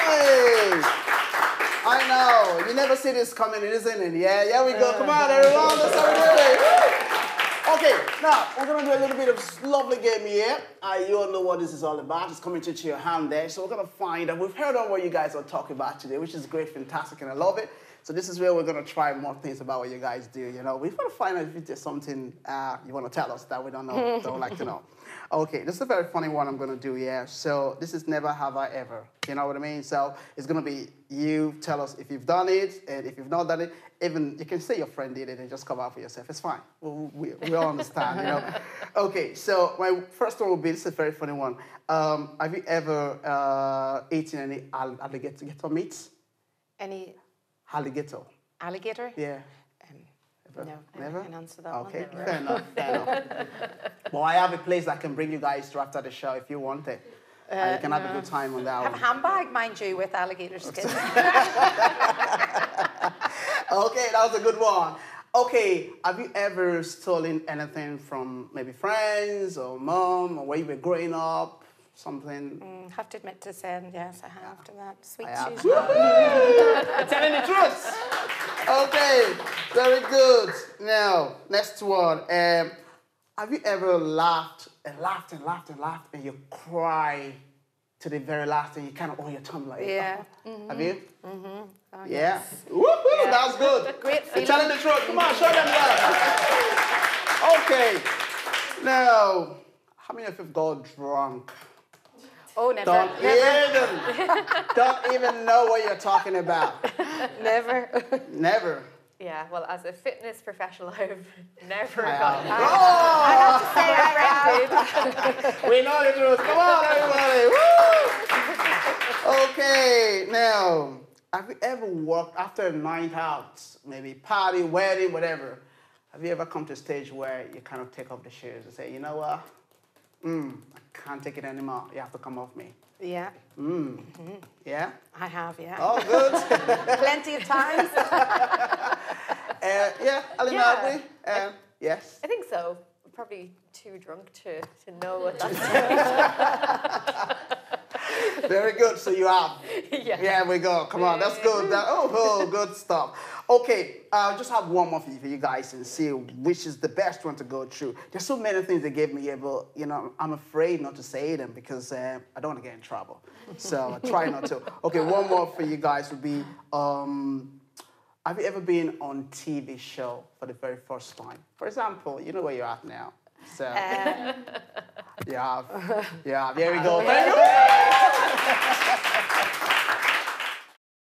Hey! I know. You never see this coming, isn't it? Yeah, here we go. Come on, everyone. That's how we do it. Okay, now we're gonna do a little bit of lovely game here. You all know what this is all about. It's coming to your hand there. So we're gonna find out. We've heard on what you guys are talking about today, which is great, fantastic, and I love it. So this is where we're gonna try more things about what you guys do. You know, we've gotta find out if there's something you wanna tell us that we don't know, don't like to know. Okay, this is a very funny one I'm gonna do here. So this is never have I ever. You know what I mean? So it's gonna be you tell us if you've done it and if you've not done it. Even you can say your friend did it and just come out for yourself. It's fine. We all understand, you know. Okay, so my first one will be, this is a very funny one. Have you ever eaten any alligator meat? Any? Alligator. Alligator? Yeah. No, never? I can answer that okay. one. Okay, fair enough, fair enough. Well, I have a place I can bring you guys to after the show if you want it. And you can have a good time on that one. I have a handbag, mind you, with alligator skin. Okay, that was a good one. Okay, have you ever stolen anything from maybe friends or mom or where you were growing up? Something? I have to admit to saying yes, I have to that. Sweet Susan. I'm telling the truth. Okay, very good. Now, next one. Have you ever laughed and laughed and laughed and laughed and you cry to the very last and you kind of owe your tongue like yeah. Have you? Mm-hmm. Oh, yeah. Yes. Woohoo! Yeah. That was good. Great feeling. You're telling the truth. Come on, show them that. Okay. Now, how many of you have got drunk? Oh, never. Don't even know what you're talking about. Never. Never. Yeah, well, as a fitness professional, I've never gotten that. Oh! I have to say I reckon. We know the truth. Come on, everybody. Woo! Okay, now, have you ever worked after a night out, maybe party, wedding, whatever? Have you ever come to a stage where you kind of take off the shoes and say, you know what? I can't take it anymore. You have to come off me. Yeah. Yeah? I have, yeah. Oh, good. Plenty of times. Yeah, Alina, yes? I think so. Probably too drunk to know what that is. Very good, so you have. Yeah. Yeah, we go. Come on, that's good. Oh, good stuff. Okay, I'll just have one more for you guys and see which is the best one to go through. There's so many things they gave me here, but, you know, I'm afraid not to say them because I don't want to get in trouble. So I try not to. Okay, one more for you guys would be, have you ever been on TV show for the very first time? For example, you know where you're at now. So, yeah, there we go.